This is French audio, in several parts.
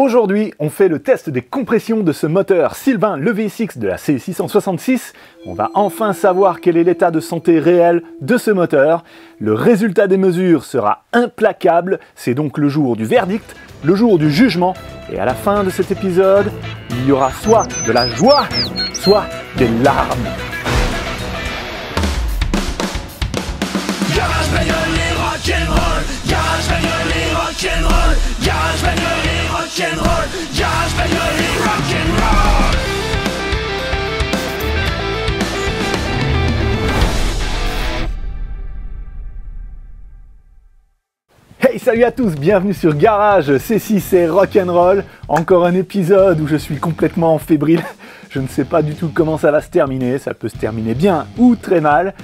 Aujourd'hui, on fait le test des compressions de ce moteur Sylvain Le V6 de la C666. On va enfin savoir quel est l'état de santé réel de ce moteur. Le résultat des mesures sera implacable. C'est donc le jour du verdict, le jour du jugement. Et à la fin de cet épisode, il y aura soit de la joie, soit des larmes. Garage, bagnole, rock'n'roll. Garage, bagnole, rock'n'roll. Garage, bagnole. Rock'n'roll, garage, bagnole et rock'n'roll. Hey, salut à tous, bienvenue sur Garage, C6 et Rock'n'Roll. Encore un épisode où je suis complètement fébrile. Je ne sais pas du tout comment ça va se terminer, ça peut se terminer bien ou très mal.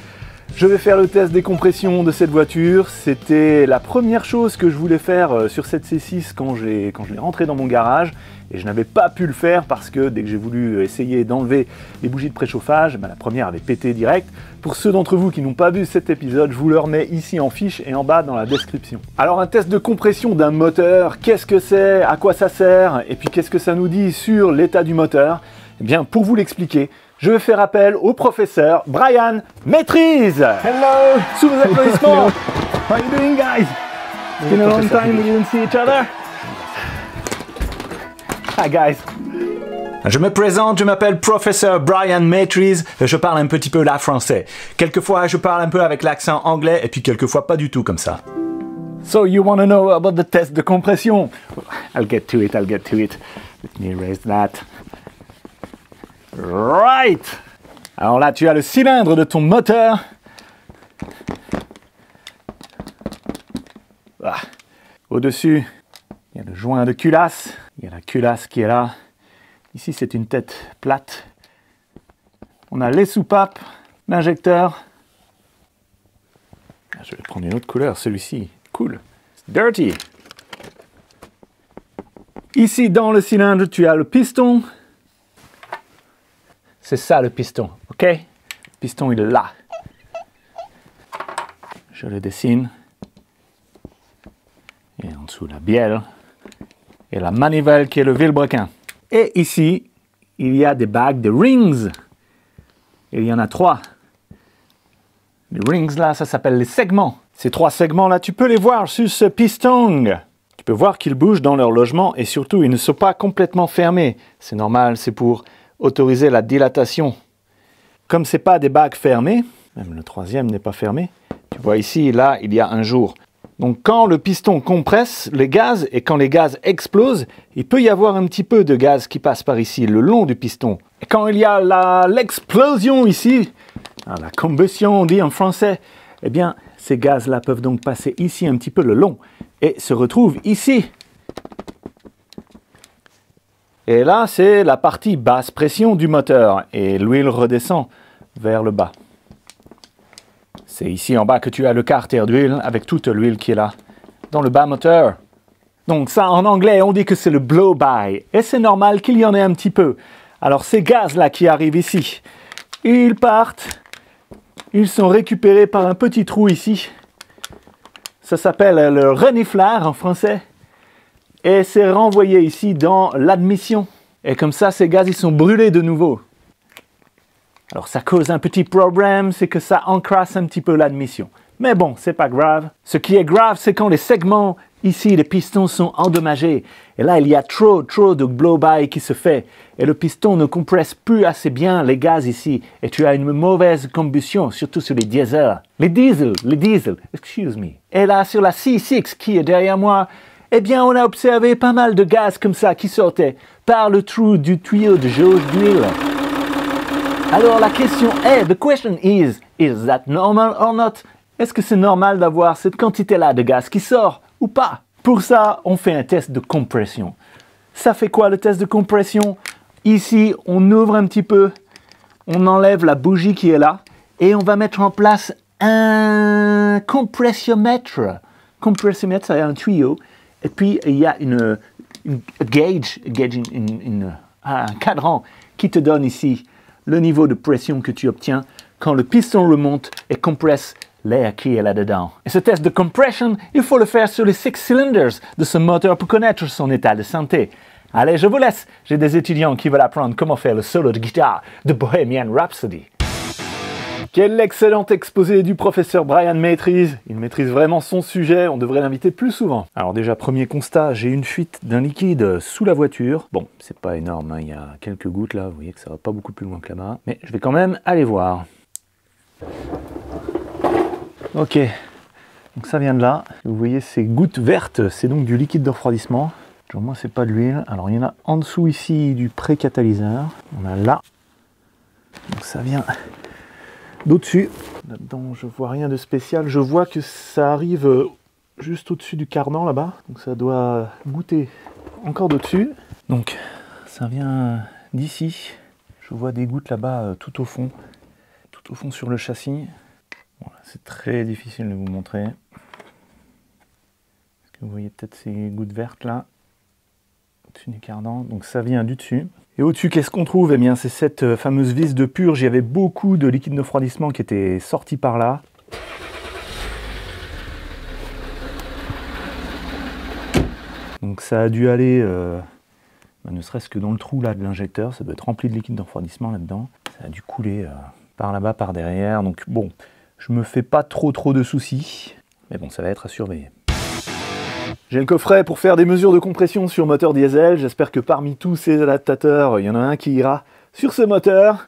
Je vais faire le test des compressions de cette voiture. C'était la première chose que je voulais faire sur cette C6 quand je l'ai rentrée dans mon garage. Et je n'avais pas pu le faire parce que dès que j'ai voulu essayer d'enlever les bougies de préchauffage, la première avait pété direct. Pour ceux d'entre vous qui n'ont pas vu cet épisode, je vous le remets ici en fiche et en bas dans la description. Alors un test de compression d'un moteur, qu'est-ce que c'est, à quoi ça sert et puis qu'est-ce que ça nous dit sur l'état du moteur? Eh bien, pour vous l'expliquer, je vais faire appel au professeur Brian Maîtrise. Hello. Sous vos applaudissements. How are you doing, guys? It's been a long time we didn't see each other. Hi, guys. Je me présente, je m'appelle Professeur Brian Maîtrise, je parle un petit peu là français. Quelquefois, je parle un peu avec l'accent anglais et puis quelquefois pas du tout comme ça. So you want to know about the test de compression? I'll get to it. Let me erase that. Right! Alors là, tu as le cylindre de ton moteur. Ah. Au-dessus, il y a le joint de culasse. Il y a la culasse qui est là. Ici, c'est une tête plate. On a les soupapes, l'injecteur. Je vais prendre une autre couleur, celui-ci. Cool. It's dirty. Ici, dans le cylindre, tu as le piston. C'est ça le piston, ok? Le piston, il est là. Je le dessine. Et en dessous, la bielle. Et la manivelle qui est le vilebrequin. Et ici, il y a des bagues, des rings. Et il y en a trois. Les rings, là, ça s'appelle les segments. Ces trois segments, là, tu peux les voir sur ce piston. Tu peux voir qu'ils bougent dans leur logement et surtout, ils ne sont pas complètement fermés. C'est normal, c'est pour autoriser la dilatation. Comme ce n'est pas des bagues fermées, même le troisième n'est pas fermé, tu vois ici, là, il y a un jour. Donc quand le piston compresse les gaz et quand les gaz explosent, il peut y avoir un petit peu de gaz qui passe par ici, le long du piston. Et quand il y a l'explosion ici, la combustion on dit en français, eh bien ces gaz-là peuvent donc passer ici un petit peu le long et se retrouvent ici. Et là, c'est la partie basse pression du moteur et l'huile redescend vers le bas. C'est ici en bas que tu as le carter d'huile avec toute l'huile qui est là, dans le bas moteur. Donc ça, en anglais, on dit que c'est le blow-by et c'est normal qu'il y en ait un petit peu. Alors ces gaz-là qui arrivent ici, ils partent, ils sont récupérés par un petit trou ici. Ça s'appelle le reniflard en français. Et c'est renvoyé ici dans l'admission. Et comme ça, ces gaz, ils sont brûlés de nouveau. Alors ça cause un petit problème, c'est que ça encrasse un petit peu l'admission. Mais bon, c'est pas grave. Ce qui est grave, c'est quand les segments, ici, les pistons sont endommagés. Et là, il y a trop de blow-by qui se fait. Et le piston ne compresse plus assez bien les gaz ici. Et tu as une mauvaise combustion, surtout sur les diesels. Les diesels, excuse me. Et là, sur la C6 qui est derrière moi, eh bien, on a observé pas mal de gaz comme ça qui sortaient par le trou du tuyau de jauge d'huile. Alors la question est, the question is that normal or not? Est-ce que c'est normal d'avoir cette quantité-là de gaz qui sort ou pas? Pour ça, on fait un test de compression. Ça fait quoi le test de compression? Ici, on ouvre un petit peu, on enlève la bougie qui est là et on va mettre en place un compressiomètre. Compressiomètre, c'est un tuyau. Et puis, il y a un cadran qui te donne ici le niveau de pression que tu obtiens quand le piston remonte et compresse l'air qui est là-dedans. Et ce test de compression, il faut le faire sur les 6 cylindres de ce moteur pour connaître son état de santé. Allez, je vous laisse, j'ai des étudiants qui veulent apprendre comment faire le solo de guitare de Bohemian Rhapsody. Quel excellent exposé du professeur Brian Maîtrise. Il maîtrise vraiment son sujet, on devrait l'inviter plus souvent. Alors déjà, premier constat, j'ai une fuite d'un liquide sous la voiture. Bon, c'est pas énorme, hein. Il y a quelques gouttes là, vous voyez que ça va pas beaucoup plus loin que là-bas. Mais je vais quand même aller voir. Ok, donc ça vient de là. Vous voyez ces gouttes vertes, c'est donc du liquide de refroidissement. Au moins c'est pas de l'huile. Alors il y en a en dessous ici du pré-catalyseur. On a là. Donc ça vient... d'au-dessus. Là-dedans, je vois rien de spécial. Je vois que ça arrive juste au-dessus du cardan, là-bas. Donc ça doit goûter encore d'au-dessus. Donc, ça vient d'ici. Je vois des gouttes là-bas tout au fond. Tout au fond sur le châssis. Voilà, c'est très difficile de vous montrer. Est-ce que vous voyez peut-être ces gouttes vertes, là? Au-dessus du cardan. Donc ça vient du dessus. Et au-dessus, qu'est-ce qu'on trouve? Eh bien, c'est cette fameuse vis de purge. Il y avait beaucoup de liquide de refroidissement qui était sorti par là. Donc ça a dû aller, ne serait-ce que dans le trou là de l'injecteur. Ça doit être rempli de liquide de refroidissement là-dedans. Ça a dû couler par là-bas, par derrière. Donc bon, je me fais pas trop de soucis. Mais bon, ça va être à surveiller. J'ai le coffret pour faire des mesures de compression sur moteur diesel. J'espère que parmi tous ces adaptateurs, il y en a un qui ira sur ce moteur.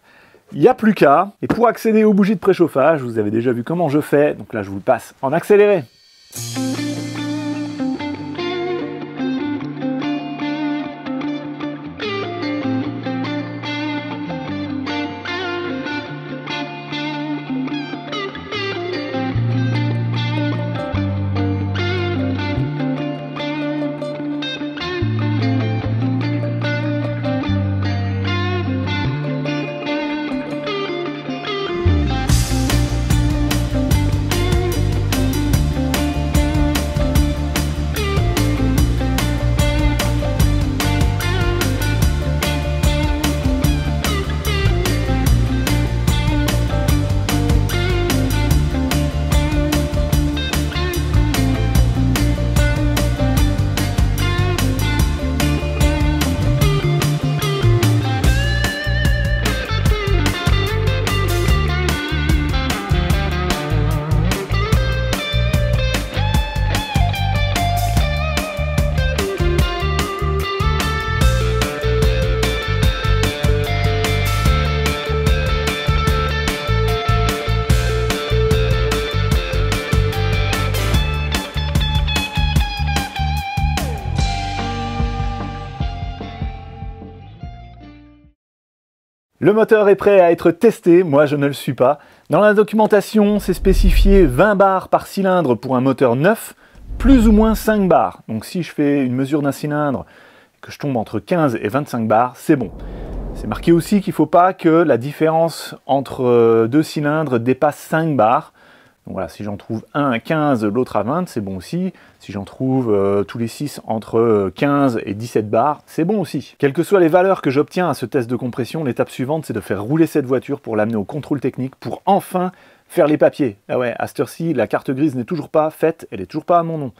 Il n'y a plus qu'à. Et pour accéder aux bougies de préchauffage, vous avez déjà vu comment je fais. Donc là, je vous passe en accéléré. Le moteur est prêt à être testé, moi je ne le suis pas. Dans la documentation, c'est spécifié 20 bars par cylindre pour un moteur neuf, plus ou moins 5 bars. Donc si je fais une mesure d'un cylindre, que je tombe entre 15 et 25 bars, c'est bon. C'est marqué aussi qu'il ne faut pas que la différence entre deux cylindres dépasse 5 bars. Donc voilà, si j'en trouve un à 15, l'autre à 20, c'est bon aussi. Si j'en trouve tous les 6 entre 15 et 17 bars, c'est bon aussi. Quelles que soient les valeurs que j'obtiens à ce test de compression, l'étape suivante, c'est de faire rouler cette voiture pour l'amener au contrôle technique pour enfin faire les papiers. Ah ouais, à cette heure-ci, la carte grise n'est toujours pas faite, elle n'est toujours pas à mon nom.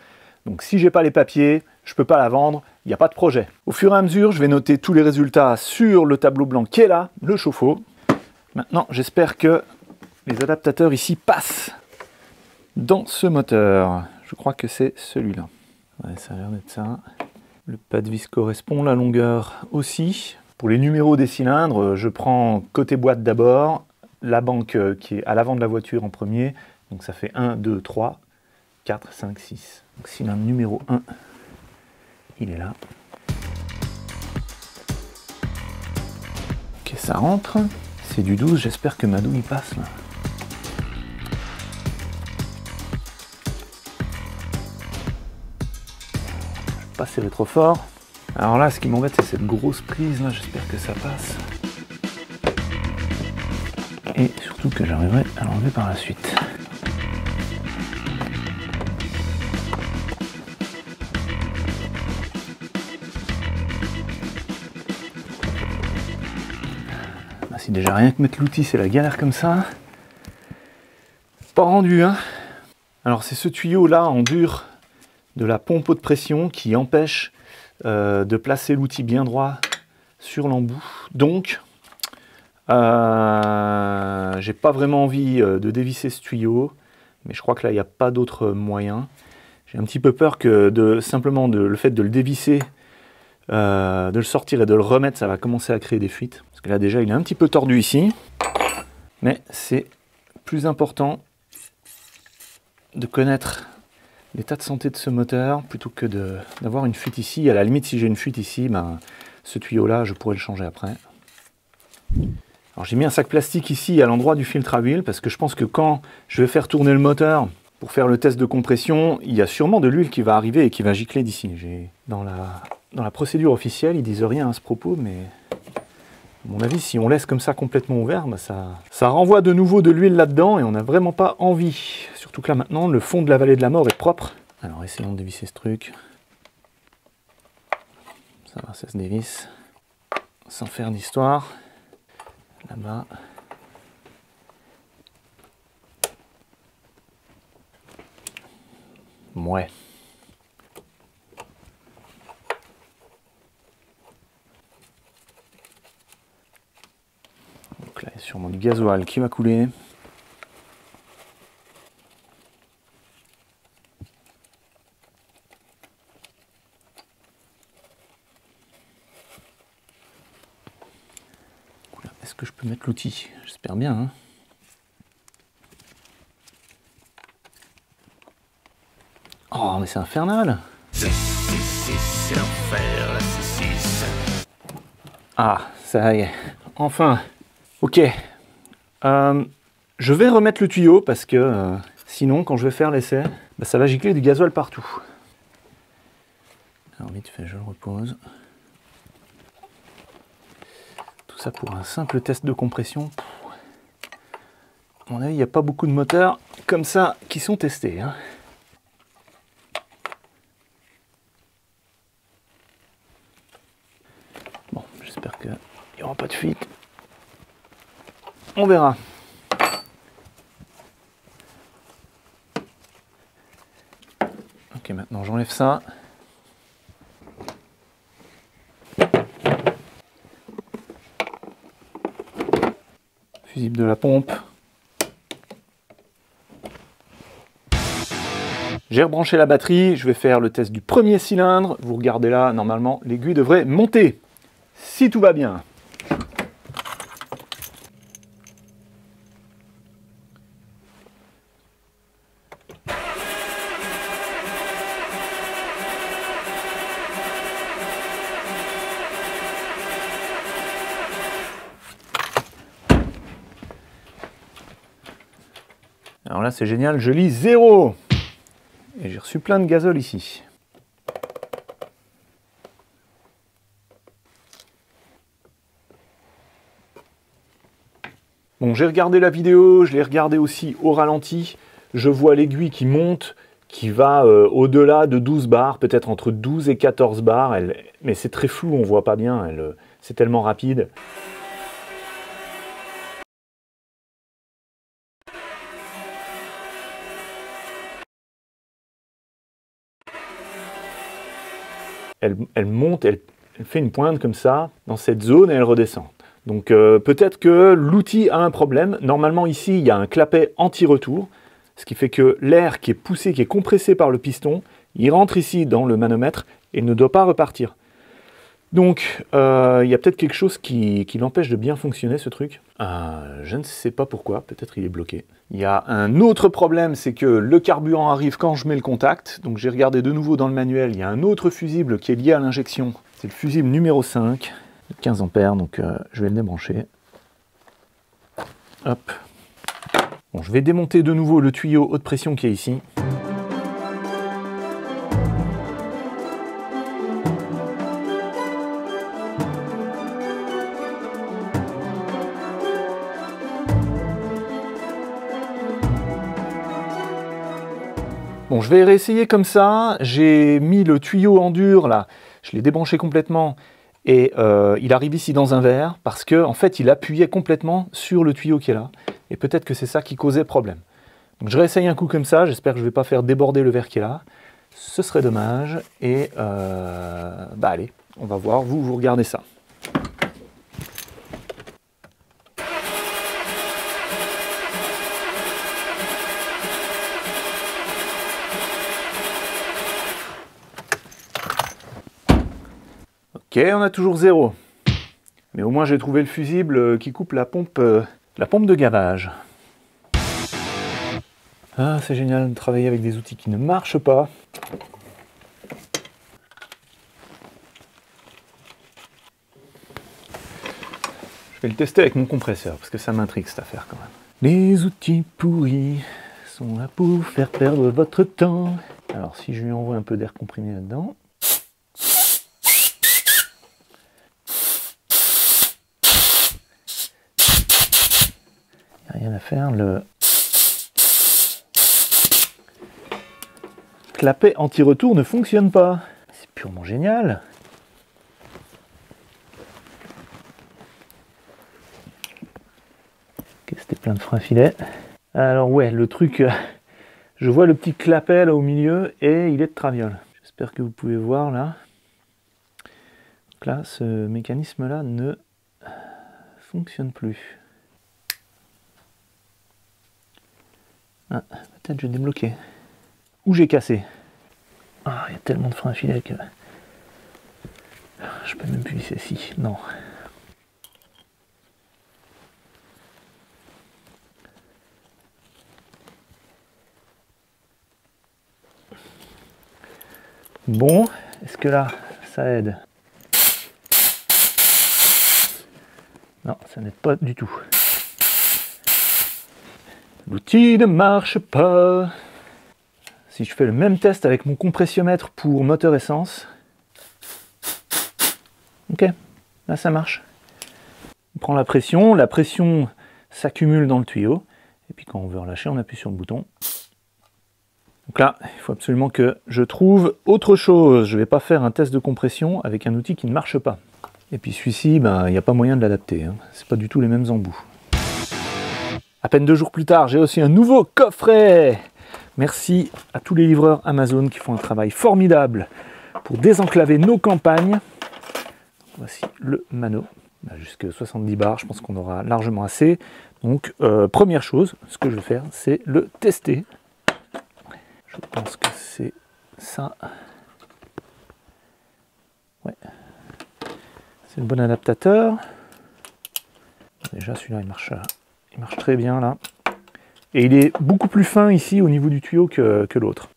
Donc si j'ai pas les papiers, je peux pas la vendre, il n'y a pas de projet. Au fur et à mesure, je vais noter tous les résultats sur le tableau blanc qui est là, le chauffe-eau. Maintenant, j'espère que les adaptateurs ici passent dans ce moteur. Je crois que c'est celui-là. Ouais, ça a l'air d'être ça. Le pas de vis correspond, la longueur aussi. Pour les numéros des cylindres, je prends côté boîte d'abord, la banque qui est à l'avant de la voiture en premier. Donc ça fait 1, 2, 3, 4, 5, 6. Donc cylindre numéro 1, il est là. Ok, ça rentre. C'est du 12, j'espère que ma douille passe là. Pas serré trop fort. Alors là, ce qui m'embête, c'est cette grosse prise là. J'espère que ça passe. Et surtout que j'arriverai à l'enlever par la suite. Bah, si déjà rien que mettre l'outil, c'est la galère comme ça. pas rendu, hein. Alors c'est ce tuyau-là en dur de la pompe haute pression qui empêche de placer l'outil bien droit sur l'embout. Donc, j'ai pas vraiment envie de dévisser ce tuyau, mais je crois que là, il n'y a pas d'autre moyen. J'ai un petit peu peur que le fait de le dévisser, de le sortir et de le remettre, ça va commencer à créer des fuites. Parce que là, déjà, il est un petit peu tordu ici. Mais c'est plus important de connaître l'état de santé de ce moteur plutôt que d'avoir une fuite ici. À la limite, si j'ai une fuite ici, ben, ce tuyau-là, je pourrais le changer après. Alors j'ai mis un sac plastique ici à l'endroit du filtre à huile parce que je pense que quand je vais faire tourner le moteur pour faire le test de compression, il y a sûrement de l'huile qui va arriver et qui va gicler d'ici. Dans la procédure officielle, ils disent rien à ce propos, mais à mon avis, si on laisse comme ça complètement ouvert, bah ça renvoie de nouveau de l'huile là-dedans et on n'a vraiment pas envie. Surtout que là maintenant, le fond de la vallée de la mort est propre. Alors essayons de dévisser ce truc. Ça va, ça se dévisse sans faire d'histoire. Là-bas. Ouais. Donc là, il y a sûrement du gasoil qui va couler. Que je peux mettre l'outil, j'espère bien. Hein. Oh, mais c'est infernal! C'est l'enfer, la C6. Ah, ça y est, enfin. Ok, je vais remettre le tuyau parce que sinon, quand je vais faire l'essai, bah, ça va gicler du gasoil partout. Alors, vite fait, je le repose. Ça pour un simple test de compression. À mon avis, il n'y a pas beaucoup de moteurs comme ça qui sont testés. Hein. Bon, j'espère qu'il n'y aura pas de fuite. On verra. Ok, maintenant j'enlève ça. De la pompe. J'ai rebranché la batterie, je vais faire le test du premier cylindre. Vous regardez là, normalement l'aiguille devrait monter, si tout va bien. Alors là, c'est génial, je lis 0. Et j'ai reçu plein de gazole ici. Bon, j'ai regardé la vidéo, je l'ai regardée aussi au ralenti. Je vois l'aiguille qui monte, qui va au-delà de 12 bars, peut-être entre 12 et 14 bars. Mais c'est très flou, on voit pas bien, c'est tellement rapide. Elle monte, elle fait une pointe comme ça, dans cette zone, et elle redescend. Donc peut-être que l'outil a un problème. Normalement ici, il y a un clapet anti-retour, ce qui fait que l'air qui est poussé, qui est compressé par le piston, il rentre ici dans le manomètre et ne doit pas repartir. Donc il y a peut-être quelque chose qui l'empêche de bien fonctionner, ce truc. Je ne sais pas pourquoi, peut-être il est bloqué. Il y a un autre problème, c'est que le carburant arrive quand je mets le contact. Donc j'ai regardé de nouveau dans le manuel, il y a un autre fusible qui est lié à l'injection. C'est le fusible numéro 5, 15 ampères, donc je vais le débrancher. Hop. Bon, je vais démonter de nouveau le tuyau haute pression qui est ici. Bon, je vais réessayer comme ça. J'ai mis le tuyau en dur là, je l'ai débranché complètement et il arrive ici dans un verre parce que en fait il appuyait complètement sur le tuyau qui est là et peut-être que c'est ça qui causait problème. Donc je réessaye un coup comme ça, j'espère que je ne vais pas faire déborder le verre qui est là. Ce serait dommage. Et bah allez, on va voir, vous regardez ça. Ok, on a toujours 0. Mais au moins j'ai trouvé le fusible qui coupe la pompe de gavage. Ah, c'est génial de travailler avec des outils qui ne marchent pas. Je vais le tester avec mon compresseur, parce que ça m'intrigue cette affaire quand même. Les outils pourris sont là pour faire perdre votre temps. Alors si je lui envoie un peu d'air comprimé là-dedans... Rien à faire, le... Clapet anti-retour ne fonctionne pas. C'est purement génial. Ok, c'était plein de freins filets. Alors ouais, le truc, je vois le petit clapet là au milieu et il est de traviole. J'espère que vous pouvez voir là. Donc là, ce mécanisme là ne fonctionne plus. Ah, peut-être j'ai débloqué. Ou j'ai cassé. Ah, il y a tellement de freins à filet que... Je peux même plus visser ici. Non. Bon, est-ce que là, ça aide? Non, ça n'aide pas du tout. L'outil ne marche pas. Si je fais le même test avec mon compressiomètre pour moteur essence. Ok, là ça marche. On prend la pression s'accumule dans le tuyau. Et puis quand on veut relâcher, on appuie sur le bouton. Donc là, il faut absolument que je trouve autre chose. Je ne vais pas faire un test de compression avec un outil qui ne marche pas. Et puis celui-ci, il n'y a pas moyen de l'adapter, hein. C'est pas du tout les mêmes embouts. À peine 2 jours plus tard, j'ai aussi un nouveau coffret. Merci à tous les livreurs Amazon qui font un travail formidable pour désenclaver nos campagnes. Voici le mano. Jusque 70 bars, je pense qu'on aura largement assez. Donc, première chose, ce que je vais faire, c'est le tester. Je pense que c'est ça. Ouais. C'est le bon adaptateur. Déjà, celui-là, il marche très bien là. Et il est beaucoup plus fin ici au niveau du tuyau que l'autre.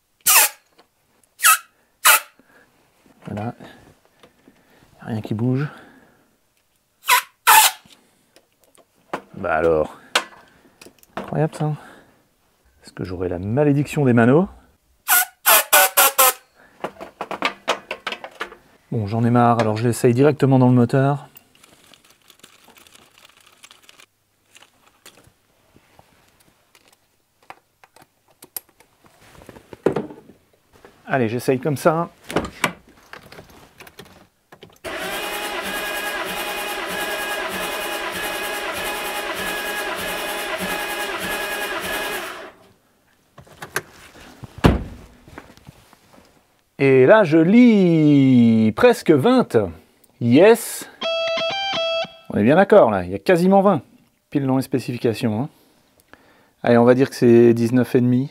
Voilà. Rien qui bouge. Bah alors. Incroyable ça. Est-ce que j'aurai la malédiction des manos? Bon, j'en ai marre, alors je l'essaye directement dans le moteur. Allez, j'essaye comme ça. Et là, je lis presque 20. Yes. On est bien d'accord, là. Il y a quasiment 20. Pile dans les spécifications, hein. Allez, on va dire que c'est 19,5.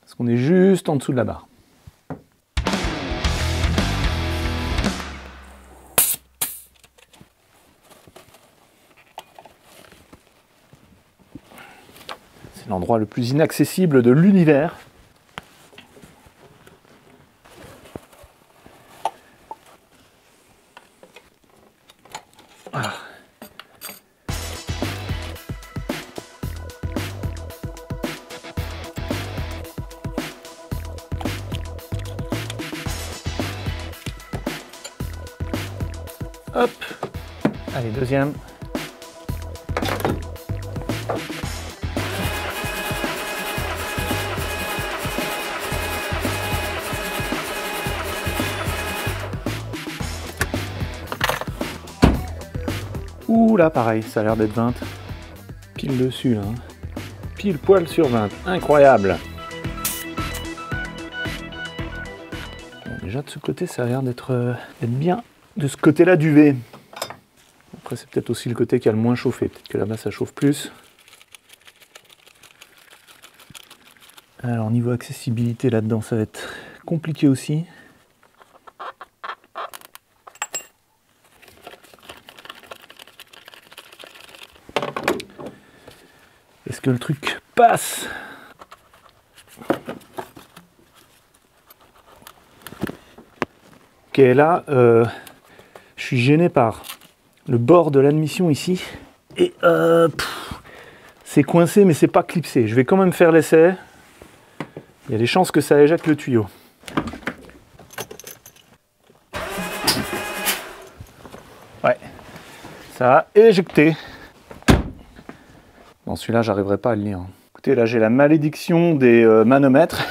Parce qu'on est juste en dessous de la barre. L'endroit le plus inaccessible de l'univers. Ah. Hop. Allez, deuxième. Ouh là, pareil, ça a l'air d'être 20. Pile dessus, là. pile poil sur 20. Incroyable! Bon, déjà de ce côté, ça a l'air d'être bien. De ce côté-là du V. Après, c'est peut-être aussi le côté qui a le moins chauffé. Peut-être que là-bas, ça chauffe plus. Alors, niveau accessibilité, là-dedans, ça va être compliqué aussi. Est-ce que le truc passe? Ok, là, je suis gêné par le bord de l'admission ici. Et c'est coincé, mais c'est pas clipsé. Je vais quand même faire l'essai. Il y a des chances que ça éjecte le tuyau. Ouais, ça a éjecté. Dans celui-là, j'arriverai pas à le lire. Écoutez, là, j'ai la malédiction des manomètres,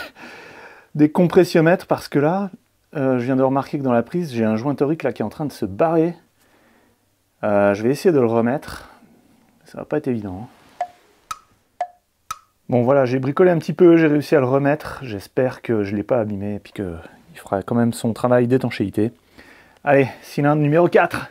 des compressiomètres, parce que là, je viens de remarquer que dans la prise, j'ai un joint torique là qui est en train de se barrer. Je vais essayer de le remettre. Ça va pas être évident. Hein. Bon voilà, j'ai bricolé un petit peu, j'ai réussi à le remettre. J'espère que je ne l'ai pas abîmé et puis qu'il fera quand même son travail d'étanchéité. Allez, cylindre numéro 4.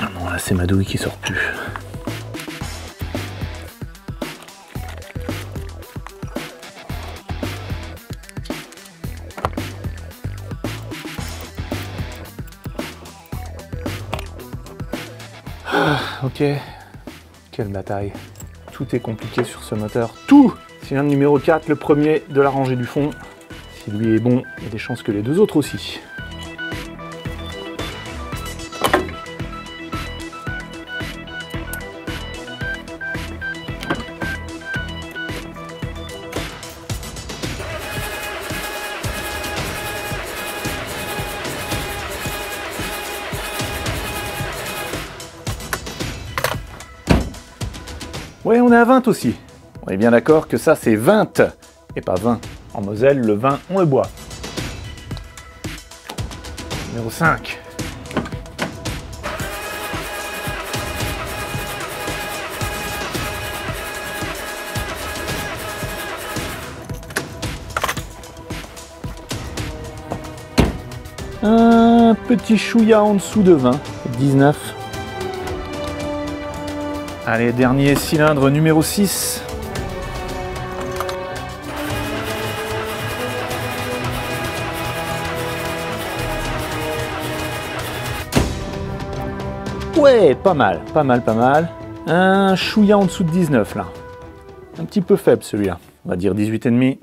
Ah non, là c'est ma douille qui sort plus. Ok, quelle bataille. Tout est compliqué sur ce moteur. Tout. Cylindre numéro 4, le premier de la rangée du fond. Si lui est bon, il y a des chances que les deux autres aussi. Ouais, on est à 20 aussi. On est bien d'accord que ça, c'est 20 et pas 20. En Moselle, le vin, on le boit. Numéro 5. Un petit chouïa en dessous de 20. 19. Allez, dernier cylindre numéro 6. Ouais, pas mal, pas mal, pas mal. Un chouïa en dessous de 19, là. Un petit peu faible, celui-là. On va dire 18,5.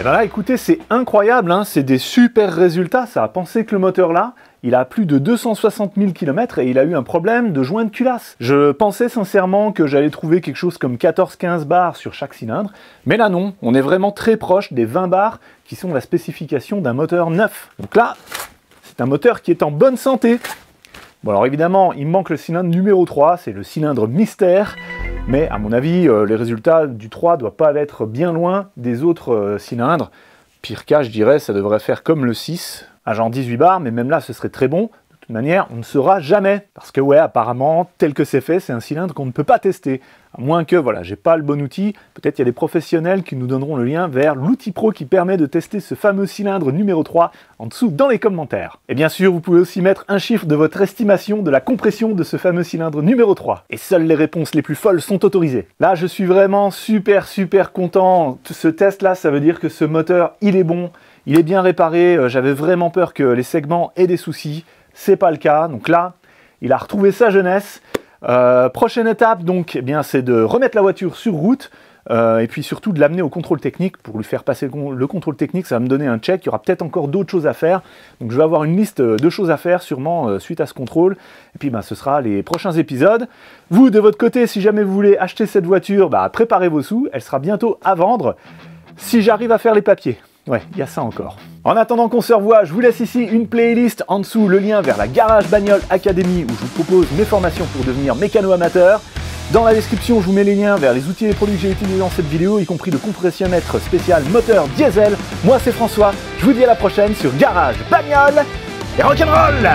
Et ben là, écoutez, c'est incroyable, hein, c'est des super résultats. Ça a pensé que le moteur là, il a plus de 260 000 km et il a eu un problème de joint de culasse. Je pensais sincèrement que j'allais trouver quelque chose comme 14-15 bars sur chaque cylindre, mais là non, on est vraiment très proche des 20 bars qui sont la spécification d'un moteur neuf. Donc là, c'est un moteur qui est en bonne santé. Bon alors évidemment, il me manque le cylindre numéro 3, c'est le cylindre mystère. Mais à mon avis, les résultats du 3 ne doivent pas être bien loin des autres cylindres. Pire cas, je dirais, ça devrait faire comme le 6, à genre 18 bars, mais même là, ce serait très bon. De toute manière, on ne saura jamais. Parce que ouais, apparemment, tel que c'est fait, c'est un cylindre qu'on ne peut pas tester. À moins que, voilà, j'ai pas le bon outil. Peut-être il y a des professionnels qui nous donneront le lien vers l'outil pro qui permet de tester ce fameux cylindre numéro 3 en dessous dans les commentaires. Et bien sûr, vous pouvez aussi mettre un chiffre de votre estimation de la compression de ce fameux cylindre numéro 3. Et seules les réponses les plus folles sont autorisées. Là, je suis vraiment super content. Ce test-là, ça veut dire que ce moteur, il est bon, il est bien réparé. J'avais vraiment peur que les segments aient des soucis. C'est pas le cas. Donc là, il a retrouvé sa jeunesse. Prochaine étape, donc, eh bien, c'est de remettre la voiture sur route et puis surtout de l'amener au contrôle technique pour lui faire passer le contrôle technique. Ça va me donner un check. Il y aura peut-être encore d'autres choses à faire. Donc, je vais avoir une liste de choses à faire sûrement suite à ce contrôle. Et puis, ben, ce sera les prochains épisodes. Vous, de votre côté, si jamais vous voulez acheter cette voiture, bah, préparez vos sous. Elle sera bientôt à vendre si j'arrive à faire les papiers. Ouais, il y a ça encore. En attendant qu'on se revoie, je vous laisse ici une playlist, en dessous le lien vers la Garage Bagnole Academy où je vous propose mes formations pour devenir mécano amateur. Dans la description, je vous mets les liens vers les outils et les produits que j'ai utilisés dans cette vidéo, y compris le compressionmètre spécial moteur diesel. Moi, c'est François, je vous dis à la prochaine sur Garage, Bagnole et Rock'n'Roll.